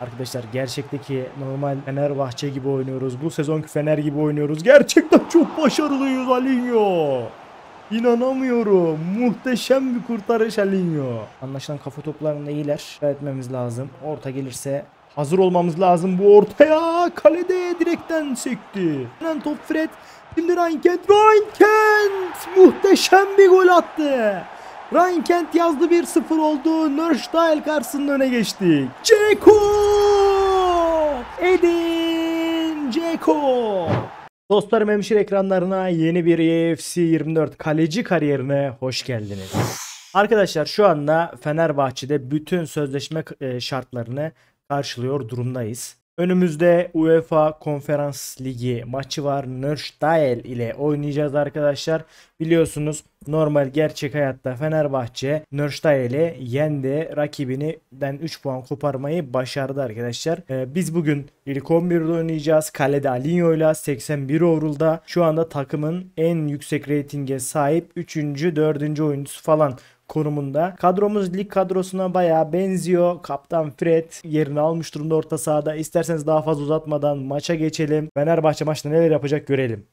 Arkadaşlar gerçekteki normal Fenerbahçe gibi oynuyoruz. Bu sezonki Fener gibi oynuyoruz. Gerçekten çok başarılıyız Alinho. İnanamıyorum. Muhteşem bir kurtarış Alinho. Anlaşılan kafa toplarında iyiler. Etmemiz lazım. Orta gelirse hazır olmamız lazım. Bu ortaya kalede direkten sekti. Top Fred. Şimdi Ryan Kent. Ryan Kent muhteşem bir gol attı. Ryan Kent yazdı, 1-0 oldu. Nordsjælland karşısında öne geçtik. Džeko! Edin Džeko! Dostlarım, hemşir ekranlarına yeni bir EFC 24 kaleci kariyerine hoş geldiniz. Arkadaşlar şu anda Fenerbahçe'de bütün sözleşme şartlarını karşılıyor durumdayız. Önümüzde UEFA Konferans Ligi maçı var. Nordsjælland ile oynayacağız arkadaşlar. Biliyorsunuz normal gerçek hayatta Fenerbahçe Nordsjælland'i yendi. Rakibinden 3 puan koparmayı başardı arkadaşlar. Biz bugün ilk 11'de oynayacağız. Kalede Alinho ile 81 overall'da. Şu anda takımın en yüksek reytinge sahip 3. 4. oyuncusu falan konumunda. Kadromuz lig kadrosuna bayağı benziyor. Kaptan Fred yerini almış durumda orta sahada. İsterseniz daha fazla uzatmadan maça geçelim. Fenerbahçe maçta neler yapacak görelim.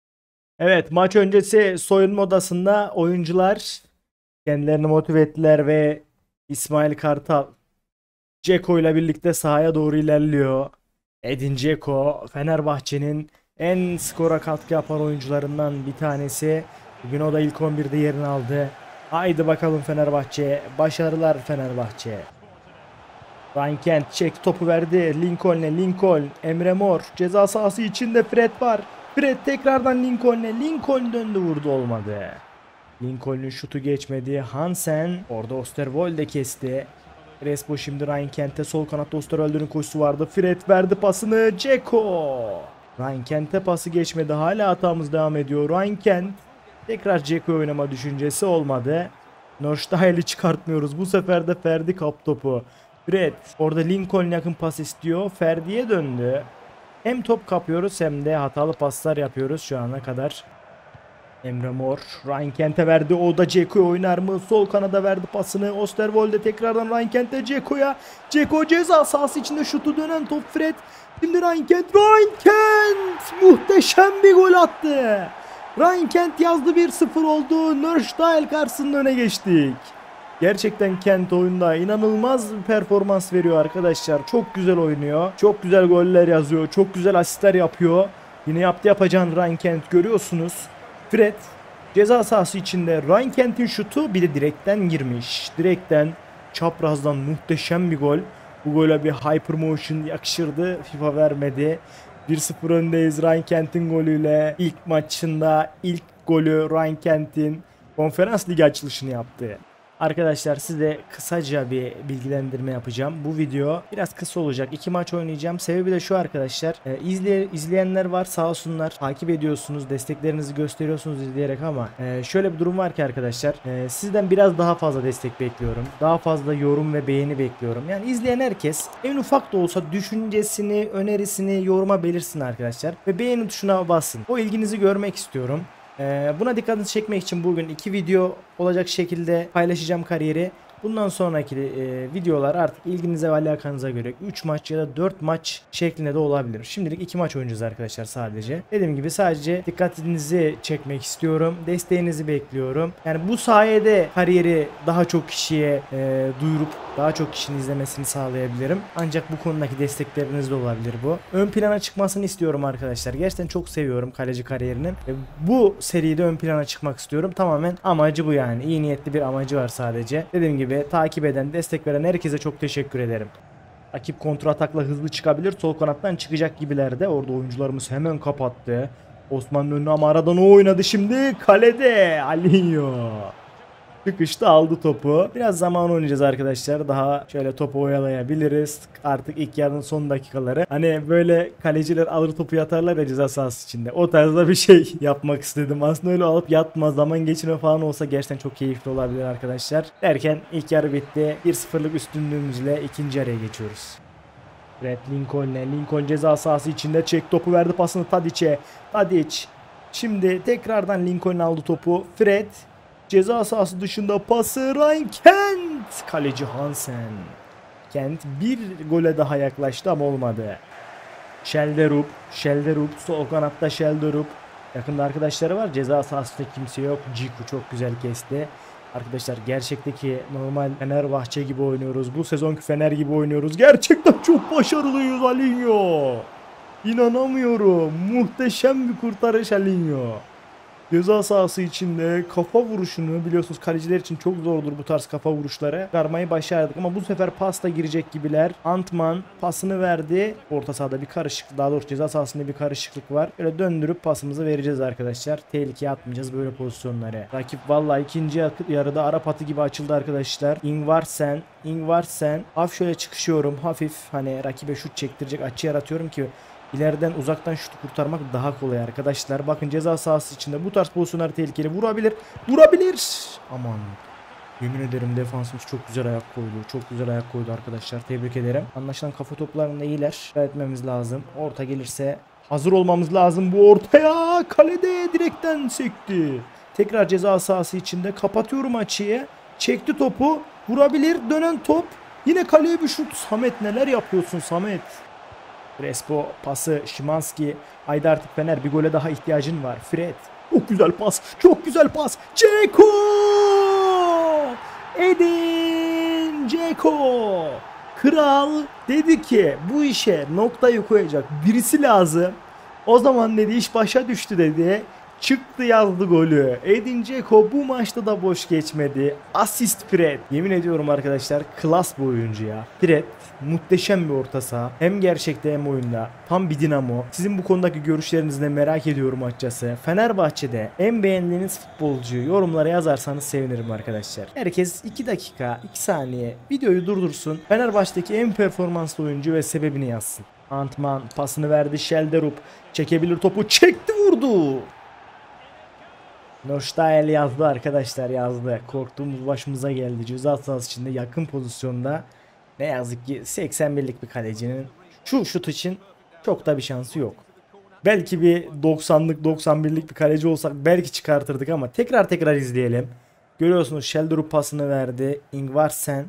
Evet, maç öncesi soyunma odasında oyuncular kendilerini motive ettiler ve İsmail Kartal Džeko ile birlikte sahaya doğru ilerliyor. Edin Džeko Fenerbahçe'nin en skora katkı yapan oyuncularından bir tanesi. Bugün o da ilk 11'de yerini aldı. Haydi bakalım Fenerbahçe. Başarılar Fenerbahçe. Ryan Kent çek topu verdi. Lincoln'e. Lincoln. Emre Mor. Ceza sahası içinde Fred var. Fred tekrardan Lincoln'e. Lincoln döndü, vurdu, olmadı. Lincoln'ün şutu geçmedi. Hansen. Orada Osterwolde kesti. Crespo şimdi Ryan Kent'e. Sol kanatta Osterwolde'nin koşusu vardı. Fred verdi pasını. Džeko. Ryan Kent'e pası geçmedi. Hala hatamız devam ediyor. Ryan Kent. Tekrar Džeko oynama düşüncesi olmadı. Nordsjælland'i çıkartmıyoruz. Bu sefer de Ferdi kap topu. Fred orada Lincoln yakın pas istiyor. Ferdi'ye döndü. Hem top kapıyoruz hem de hatalı paslar yapıyoruz şu ana kadar. Emre Mor. Ryan Kent'e verdi. O da Džeko oynar mı? Sol kanada verdi pasını. Osterwolde tekrardan Ryan Kent'e, Džeko'ya. Džeko ceza sahası içinde şutu dönen top Fred. Şimdi Ryan Kent. Ryan Kent muhteşem bir gol attı. Ryan Kent yazdı, 1-0 oldu. Nordsjælland karşısında öne geçtik. Gerçekten Kent oyunda inanılmaz bir performans veriyor arkadaşlar. Çok güzel oynuyor. Çok güzel goller yazıyor. Çok güzel asistler yapıyor. Yine yaptı yapacağını Ryan Kent, görüyorsunuz. Fred ceza sahası içinde. Ryan Kent'in şutu bir de direkten girmiş. Direkten çaprazdan muhteşem bir gol. Bu gole bir hypermotion yakışırdı. FIFA vermedi. 1-0 öndeyiz Ryan Kent'in golüyle. İlk maçında ilk golü Ryan Kent'in Konferans Ligi açılışını yaptı. Arkadaşlar size kısaca bir bilgilendirme yapacağım. Bu video biraz kısa olacak. 2 maç oynayacağım. Sebebi de şu arkadaşlar. İzleyenler var, sağ olsunlar. Takip ediyorsunuz. Desteklerinizi gösteriyorsunuz izleyerek ama şöyle bir durum var ki arkadaşlar. Sizden biraz daha fazla destek bekliyorum. Daha fazla yorum ve beğeni bekliyorum. Yani izleyen herkes en ufak da olsa düşüncesini, önerisini yoruma belirsin arkadaşlar. Ve beğeni tuşuna basın. O ilginizi görmek istiyorum. Buna dikkatinizi çekmek için bugün 2 video olacak şekilde paylaşacağım kariyeri. Bundan sonraki videolar artık ilginize ve alakanıza göre 3 maç ya da 4 maç şeklinde de olabilir. Şimdilik 2 maç oynayacağız arkadaşlar sadece. Dediğim gibi sadece dikkatinizi çekmek istiyorum. Desteğinizi bekliyorum. Yani bu sayede kariyeri daha çok kişiye duyurup daha çok kişinin izlemesini sağlayabilirim. Ancak bu konudaki destekleriniz de olabilir bu. Ön plana çıkmasını istiyorum arkadaşlar. Gerçekten çok seviyorum kaleci kariyerinin. Bu seride ön plana çıkmak istiyorum. Tamamen amacı bu yani. İyi niyetli bir amacı var sadece. Dediğim gibi takip eden, destek veren herkese çok teşekkür ederim. Rakip kontra atakla hızlı çıkabilir. Sol kanattan çıkacak gibilerde. Orada oyuncularımız hemen kapattı. Osman'ın önüne ama aradan o oynadı şimdi. Kalede Alinho. Çıkışta aldı topu. Biraz zaman oynayacağız arkadaşlar. Daha şöyle topu oyalayabiliriz. Artık ilk yarının son dakikaları. Hani böyle kaleciler alır topu yatarlar ya ceza sahası içinde. O tarzda bir şey yapmak istedim. Aslında öyle alıp yatma, zaman geçirme falan olsa gerçekten çok keyifli olabilir arkadaşlar. Derken ilk yarı bitti. 1-0'lık üstünlüğümüzle ikinci yarıya geçiyoruz. Red Lincoln'e. Lincoln ceza sahası içinde çek topu verdi pasını Tadić'e. Tadić. Şimdi tekrardan Lincoln aldı topu. Fred. Ceza sahası dışında pası Ryan Kent. Kaleci Hansen. Kent bir gole daha yaklaştı ama olmadı. Şelderup sol kanatta Şelderup. Yakında arkadaşları var. Ceza sahasında kimse yok. Cicco çok güzel kesti. Arkadaşlar gerçekteki normal Fenerbahçe gibi oynuyoruz. Bu sezonki Fener gibi oynuyoruz. Gerçekten çok başarılıyız Alinho. İnanamıyorum. Muhteşem bir kurtarış Alinho. Ceza sahası içinde kafa vuruşunu, biliyorsunuz kaleciler için çok zordur bu tarz kafa vuruşları, çıkarmayı başardık ama bu sefer pasta girecek gibiler. Antman pasını verdi. Orta sahada bir karışıklık, daha doğrusu ceza sahasında bir karışıklık var. Böyle döndürüp pasımızı vereceğiz arkadaşlar. Tehlikeye atmayacağız böyle pozisyonları. Rakip vallahi ikinci yarıda Arap atı gibi açıldı arkadaşlar. Ingvarsen. Hafif şöyle çıkışıyorum. Hafif hani rakibe şut çektirecek açı yaratıyorum ki İleriden uzaktan şutu kurtarmak daha kolay arkadaşlar. Bakın ceza sahası içinde bu tarz pozisyonlar tehlikeli. Vurabilir. Aman. Yemin ederim defansımız çok güzel ayak koydu. Arkadaşlar. Tebrik ederim. Anlaşılan kafa toplarında iyiler. Dikkat etmemiz lazım. Orta gelirse hazır olmamız lazım. Bu ortaya kalede direkten sekti. Tekrar ceza sahası içinde kapatıyorum açıyı. Çekti topu. Vurabilir. Dönen top. Yine kaleye bir şut. Samet neler yapıyorsun Samet? Crespo pası Szymański. Haydi artık Fener, bir gole daha ihtiyacın var. Fred. Çok güzel pas. Džeko. Edin Džeko. Kral dedi ki bu işe noktayı koyacak birisi lazım. O zaman dedi iş başa düştü dedi. Çıktı yazdı golü. Edin Džeko bu maçta da boş geçmedi. Asist Fred. Yemin ediyorum arkadaşlar klas bir oyuncu ya. Fred muhteşem bir orta saha. Hem gerçekte hem oyunda. Tam bir dinamo. Sizin bu konudaki görüşlerinizi de merak ediyorum açıkçası. Fenerbahçe'de en beğendiğiniz futbolcu yorumlara yazarsanız sevinirim arkadaşlar. Herkes 2 dakika 2 saniye videoyu durdursun. Fenerbahçe'deki en performanslı oyuncu ve sebebini yazsın. Antman pasını verdi Şelderup. Çekebilir topu. Çekti vurdu. Nordsjælland yazdı arkadaşlar yazdı. Korktuğumuz başımıza geldi. Ceza sahası içinde yakın pozisyonda. Ne yazık ki 81'lik bir kalecinin şu şut için çok da bir şansı yok. Belki bir 90'lık 91'lik bir kaleci olsak belki çıkartırdık ama tekrar izleyelim. Görüyorsunuz Şelderup pasını verdi. Ingvarsen.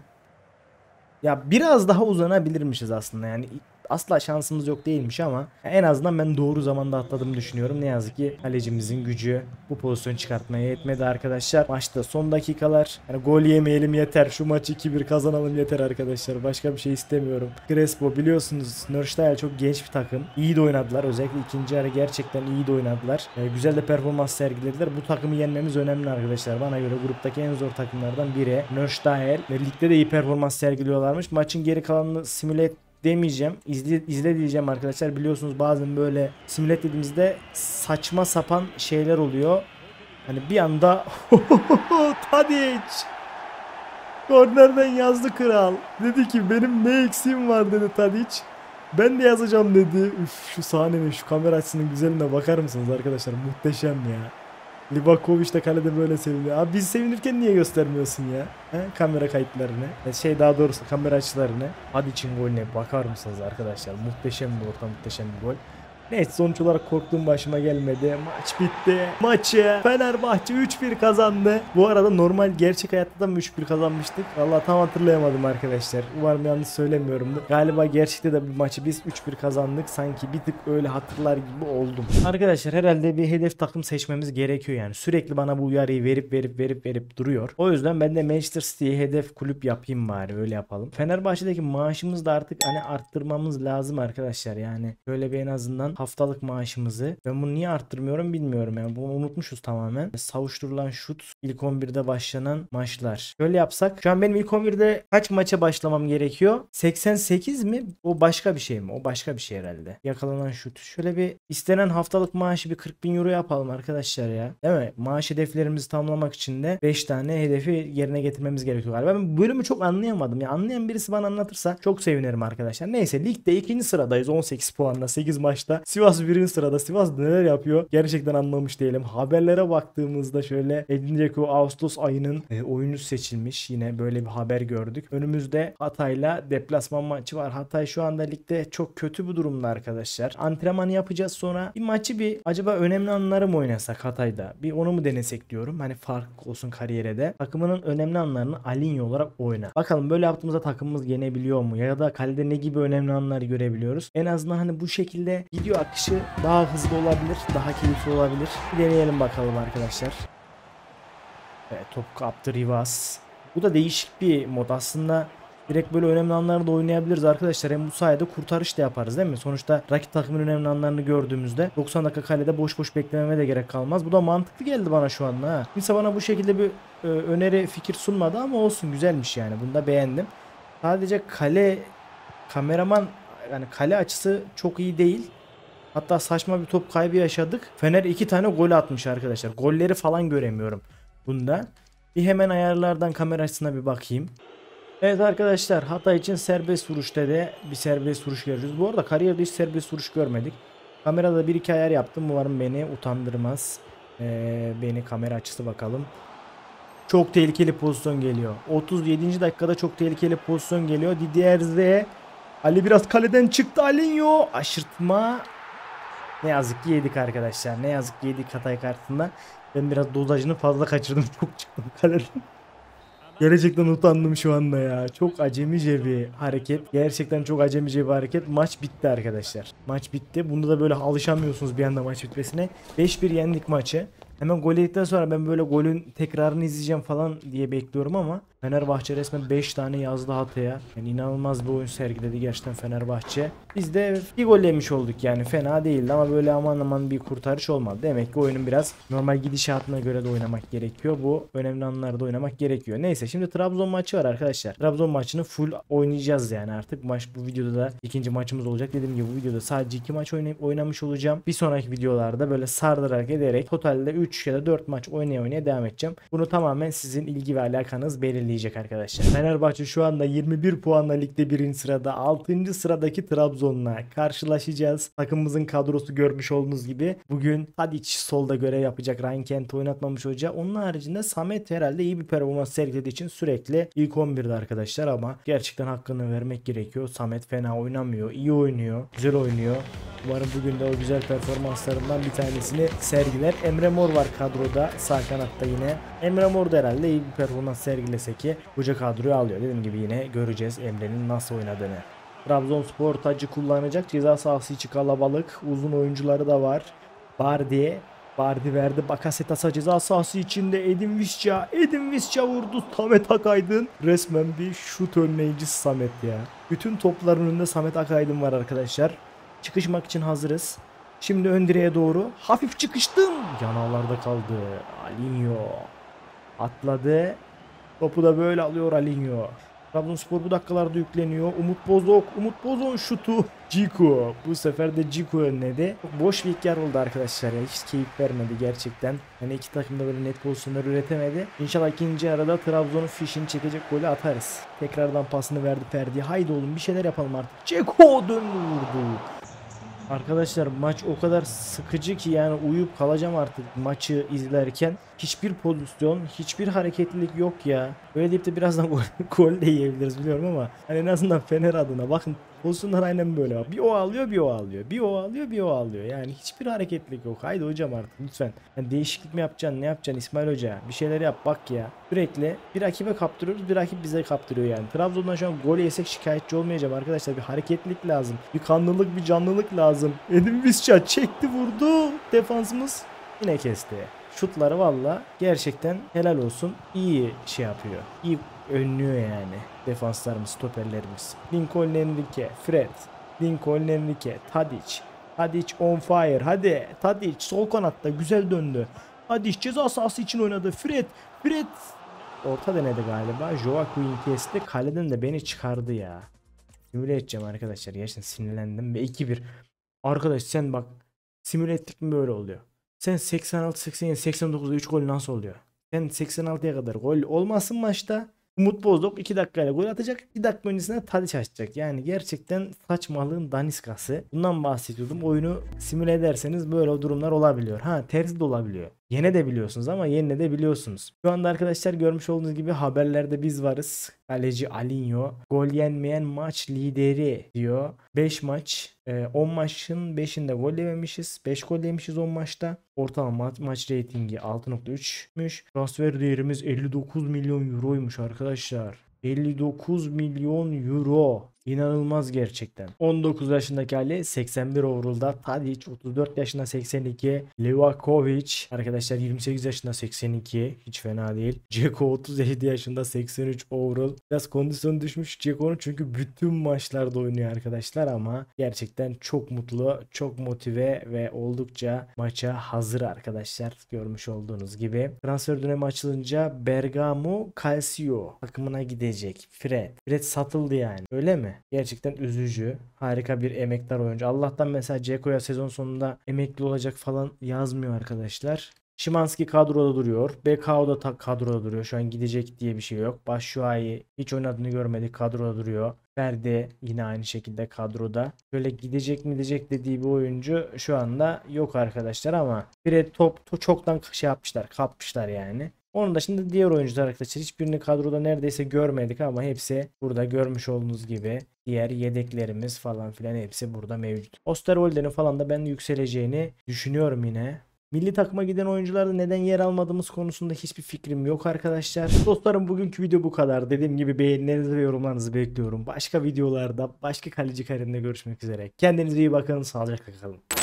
Ya biraz daha uzanabilirmişiz aslında yani. Asla şansımız yok değilmiş ama en azından ben doğru zamanda atladığımı düşünüyorum. Ne yazık ki kalecimizin gücü bu pozisyonu çıkartmaya yetmedi arkadaşlar. Maçta son dakikalar. Yani gol yemeyelim yeter. Şu maçı 2-1 kazanalım yeter arkadaşlar. Başka bir şey istemiyorum. Crespo biliyorsunuz Nordsjælland çok genç bir takım. İyi de oynadılar. Özellikle ikinci yarı gerçekten iyi de oynadılar. Güzel de performans sergilediler. Bu takımı yenmemiz önemli arkadaşlar. Bana göre gruptaki en zor takımlardan biri Nordsjælland. Ligde de iyi performans sergiliyorlarmış. Maçın geri kalanını simüle demeyeceğim. İzle diyeceğim arkadaşlar. Biliyorsunuz bazen böyle simülat dediğimizde saçma sapan şeyler oluyor. Hani bir anda Tadić kornerden yazdı kral. Dedi ki benim ne eksiğim var dedi Tadić. Ben de yazacağım dedi. Üf, şu sahnenin şu kamera açısının güzelliğine bakar mısınız arkadaşlar? Muhteşem ya. Livaković de kalede böyle seviniyor. Abi biz sevinirken niye göstermiyorsun ya? Kamera kayıtlarını. Daha doğrusu kamera açılarını. Tadić'in golüne bakar mısınız arkadaşlar? Muhteşem bir orta, muhteşem bir gol. Neyse sonuç olarak korktuğum başıma gelmedi. Maç bitti. Maçı Fenerbahçe 3-1 kazandı. Bu arada normal gerçek hayatta da mı 3-1 kazanmıştık? Vallahi tam hatırlayamadım arkadaşlar. Umarım yanlış söylemiyorumdur. Galiba gerçekte de bir maçı biz 3-1 kazandık. Sanki bir tık öyle hatırlar gibi oldum. Arkadaşlar herhalde bir hedef takım seçmemiz gerekiyor yani. Sürekli bana bu uyarıyı verip duruyor. O yüzden ben de Manchester City'ye hedef kulüp yapayım bari, öyle yapalım. Fenerbahçe'deki maaşımızı da artık hani arttırmamız lazım arkadaşlar yani. Böyle bir en azından haftalık maaşımızı. Ben bunu niye arttırmıyorum bilmiyorum yani. Bunu unutmuşuz tamamen. Savuşturulan şut, ilk 11'de başlanan maçlar. Şöyle yapsak. Şu an benim ilk 11'de kaç maça başlamam gerekiyor? 88 mi? O başka bir şey mi? O başka bir şey herhalde. Yakalanan şut. Şöyle bir istenen haftalık maaşı bir 40.000 euro yapalım arkadaşlar ya. Değil mi? Maaş hedeflerimizi tamamlamak için de 5 tane hedefi yerine getirmemiz gerekiyor galiba. Ben bu bölümü çok anlayamadım. Ya anlayan birisi bana anlatırsa çok sevinirim arkadaşlar. Neyse ligde 2. sıradayız. 18 puanla 8 maçta. Sivas birinci sırada. Sivas neler yapıyor? Gerçekten anlamış değilim. Haberlere baktığımızda şöyle Edin Džeko Ağustos ayının oyuncusu seçilmiş. Yine böyle bir haber gördük. Önümüzde Hatay'la deplasman maçı var. Hatay şu anda ligde çok kötü bu durumda arkadaşlar. Antrenman yapacağız sonra. Bir maçı bir acaba önemli anları mı oynasak Hatay'da? Bir onu mu denesek diyorum. Hani fark olsun kariyere de. Takımının önemli anlarını Alinho olarak oyna. Bakalım böyle yaptığımızda takımımız yenebiliyor mu? Ya da kalede ne gibi önemli anlar görebiliyoruz? En azından hani bu şekilde video akışı daha hızlı olabilir. Daha keyifli olabilir. Bir deneyelim bakalım arkadaşlar. Evet, top kaptı Rivas. Bu da değişik bir mod aslında. Direkt böyle önemli anlarda oynayabiliriz arkadaşlar. Hem bu sayede kurtarış da yaparız değil mi? Sonuçta rakip takımın önemli anlarını gördüğümüzde 90 dakika kalede boş boş beklememe de gerek kalmaz. Bu da mantıklı geldi bana şu anda. Ha. Kimse bana bu şekilde bir öneri fikir sunmadı ama olsun, güzelmiş yani. Bunu da beğendim. Sadece kale kameraman yani kale açısı çok iyi değil. Hatta saçma bir top kaybı yaşadık. Fener 2 tane gol atmış arkadaşlar. Golleri falan göremiyorum bunda. Bir hemen ayarlardan kamera açısına bir bakayım. Evet arkadaşlar, Hatay için serbest vuruşta da bir serbest vuruş görüyoruz. Bu arada kariyerde hiç serbest vuruş görmedik. Kamerada bir iki ayar yaptım. Umarım beni utandırmaz. Beni kamera açısı bakalım. Çok tehlikeli pozisyon geliyor. 37. dakikada çok tehlikeli pozisyon geliyor. Didier'de Ali biraz kaleden çıktı. Alinho aşırtma. Ne yazık ki yedik arkadaşlar. Ne yazık ki yedik Hatay kartında. Ben biraz dozajını fazla kaçırdım. Çok çıktım kaleden. Gerçekten utandım şu anda ya. Çok acemice bir hareket. Gerçekten çok acemice bir hareket. Maç bitti arkadaşlar. Maç bitti. Bunda da böyle alışamıyorsunuz bir anda maç bitmesine. 5-1 yendik maçı. Hemen gol yedikten sonra ben böyle golün tekrarını izleyeceğim falan diye bekliyorum ama Fenerbahçe resmen 5 tane yazdı Hatay'a. Yani inanılmaz bir oyun sergiledi gerçekten Fenerbahçe. Biz de bir gol yemiş olduk yani, fena değildi ama böyle aman aman bir kurtarış olmadı. Demek ki oyunun biraz normal gidişatına göre de oynamak gerekiyor. Bu önemli anlarda oynamak gerekiyor. Neyse, şimdi Trabzon maçı var arkadaşlar. Trabzon maçını full oynayacağız yani artık. Maç bu videoda da ikinci maçımız olacak. Dediğim gibi bu videoda sadece 2 maç oynamış olacağım. Bir sonraki videolarda böyle sardırarak ederek totalde 3 ya da 4 maç oynaya oynaya devam edeceğim. Bunu tamamen sizin ilgi ve alakanız belirleyecek arkadaşlar. Fenerbahçe şu anda 21 puanla ligde 1. sırada. 6. sıradaki Trabzon'la karşılaşacağız. Takımımızın kadrosu görmüş olduğunuz gibi. Bugün Tadić solda görev yapacak. Ryan Kent oynatmamış hoca. Onun haricinde Samet herhalde iyi bir performans sergilediği için sürekli ilk 11'de arkadaşlar ama gerçekten hakkını vermek gerekiyor. Samet fena oynamıyor. İyi oynuyor. Güzel oynuyor. Umarım bugün de o güzel performanslarından bir tanesini sergiler. Emre Mor var kadroda. Sağ kanatta yine. Emre Mor da herhalde iyi bir performans sergilese ki hoca kadroyu alıyor. Dediğim gibi yine göreceğiz Emre'nin nasıl oynadığını. Trabzonspor Tacı kullanacak. Ceza sahası içi kalabalık. Uzun oyuncuları da var. Bardi verdi. Bakasetas'a ceza sahası içinde. Edin Višća. Edin Višća vurdu. Samet Akaydın. Resmen bir şut önleyicisi Samet ya. Bütün topların önünde Samet Akaydın var arkadaşlar. Çıkışmak için hazırız. Şimdi ön direğe doğru. Hafif çıkıştım. Yanağlarda kaldı. Alinho. Atladı. Topu da böyle alıyor Alinho. Trabzonspor bu dakikalarda yükleniyor. Umut Bozok. Umut Bozok'un şutu. Cicco. Bu sefer de Cicco önledi. Boş bir ilk yer oldu arkadaşlar. Yani hiç keyif vermedi gerçekten. Yani iki takım da böyle net pozisyonlar üretemedi. İnşallah ikinci arada Trabzon'un fişini çekecek golü atarız. Tekrardan pasını verdi Ferdi. Haydi oğlum bir şeyler yapalım artık. Cicco döndü vurdu. Arkadaşlar maç o kadar sıkıcı ki yani uyuyup kalacağım artık maçı izlerken. Hiçbir pozisyon, hiçbir hareketlilik yok ya. Öyle deyip de birazdan gol de yiyebiliriz biliyorum ama hani en azından Fener adına bakın pozisyonlar aynen böyle. Bir o alıyor, bir o alıyor. Bir o alıyor, bir o alıyor. Yani hiçbir hareketlilik yok. Haydi hocam artık lütfen. Yani değişiklik mi yapacaksın, ne yapacaksın İsmail Hoca? Bir şeyler yap bak ya. Sürekli bir rakibe kaptırıyoruz, bir rakip bize kaptırıyor yani. Trabzon'dan şu an gol yesek şikayetçi olmayacağım arkadaşlar. Bir hareketlilik lazım. Bir kanlılık, bir canlılık lazım. Edin Višća çekti vurdu. Defansımız yine kesti. Şutları valla gerçekten helal olsun. İyi şey yapıyor. İyi önlüyor yani. Defanslarımız, stoperlerimiz. Lincoln Enrique, Fred. Lincoln Enrique, Tadić. Tadić on fire. Hadi Tadić sol kanatta güzel döndü. Tadić ceza sahası için oynadı. Fred. Orta denedi galiba. Joaquin kesti. Kaleden de beni çıkardı ya. Simüle edeceğim arkadaşlar. Gerçekten sinirlendim. Ve 2-1. Arkadaş sen bak. Simüle ettik mi böyle oluyor. Sen 86, 87, 89'da 3 gol nasıl oluyor? Sen 86'ya kadar gol olmasın maçta. Umut Bozok 2 dakikayla gol atacak. 2 dakika öncesinde Tadić açacak. Yani gerçekten saçmalığın daniskası. Bundan bahsediyordum. Oyunu simüle ederseniz böyle durumlar olabiliyor. Ha, tersi de olabiliyor. Yene de biliyorsunuz ama yenile de biliyorsunuz. Şu anda arkadaşlar görmüş olduğunuz gibi haberlerde biz varız. Kaleci Alinho gol yenmeyen maç lideri diyor. 5 maç 10 maçın 5'inde gol yememişiz. 5 gol yemişiz 10 maçta. Ortalama maç reytingi 6.3'müş. Transfer değerimiz 59 milyon euroymuş arkadaşlar. 59 milyon euro. İnanılmaz gerçekten. 19 yaşındaki Ali 81 overall'da. Tadić 34 yaşında 82. Livaković arkadaşlar 28 yaşında 82. Hiç fena değil. Džeko 37 yaşında 83 overall. Biraz kondisyonu düşmüş Džeko'nun çünkü bütün maçlarda oynuyor arkadaşlar ama gerçekten çok mutlu, çok motive ve oldukça maça hazır arkadaşlar. Görmüş olduğunuz gibi. Transfer dönemi açılınca Bergamo Calcio takımına gidecek. Fred satıldı yani. Öyle mi? Gerçekten üzücü. Harika bir emektar oyuncu. Allah'tan mesela Džeko'ya sezon sonunda emekli olacak falan yazmıyor arkadaşlar. Szymański kadroda duruyor. BKO'da kadroda duruyor. Şu an gidecek diye bir şey yok. Başşuay'ı hiç oynadığını görmedik. Kadroda duruyor. Ferdi yine aynı şekilde kadroda. Böyle gidecek mi gidecek dediği bir oyuncu şu anda yok arkadaşlar ama Fred top çoktan şey yapmışlar. Kapmışlar yani. Onun da şimdi diğer oyuncular arkadaşlar hiçbirini kadroda neredeyse görmedik ama hepsi burada görmüş olduğunuz gibi. Diğer yedeklerimiz falan filan hepsi burada mevcut. Osterwolde'nin falan da ben yükseleceğini düşünüyorum yine. Milli takıma giden oyuncularda neden yer almadığımız konusunda hiçbir fikrim yok arkadaşlar. Dostlarım bugünkü video bu kadar. Dediğim gibi beğenilerinizi ve yorumlarınızı bekliyorum. Başka videolarda, başka kaleci kariyerinde görüşmek üzere. Kendinize iyi bakın, sağlıcakla kalın.